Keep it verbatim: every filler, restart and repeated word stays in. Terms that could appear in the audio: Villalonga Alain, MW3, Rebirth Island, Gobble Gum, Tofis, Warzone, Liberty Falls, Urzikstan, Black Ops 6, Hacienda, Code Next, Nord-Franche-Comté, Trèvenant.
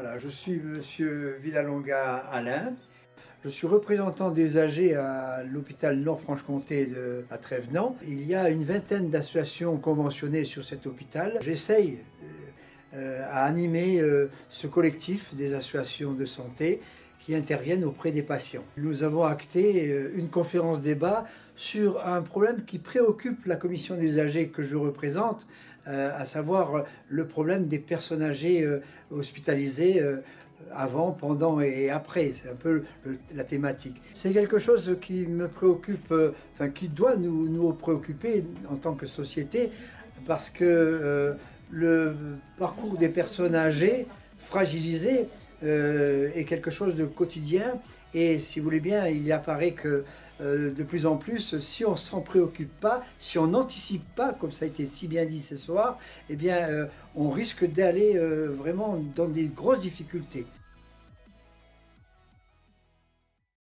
Voilà, je suis Monsieur Villalonga Alain. Je suis représentant des âgés à l'hôpital Nord-Franche-Comté à Trèvenant. Il y a une vingtaine d'associations conventionnées sur cet hôpital. J'essaye euh, à animer euh, ce collectif des associations de santé qui interviennent auprès des patients. Nous avons acté euh, une conférence débat sur un problème qui préoccupe la commission des âgés que je représente, euh, à savoir le problème des personnes âgées euh, hospitalisées euh, avant, pendant et après. C'est un peu le, la thématique. C'est quelque chose qui me préoccupe, euh, enfin qui doit nous, nous préoccuper en tant que société, parce que euh, le parcours des personnes âgées fragilisées euh, est quelque chose de quotidien, et si vous voulez bien, il apparaît que euh, de plus en plus, si on ne s'en préoccupe pas, si on n'anticipe pas, comme ça a été si bien dit ce soir, eh bien, euh, on risque d'aller euh, vraiment dans des grosses difficultés.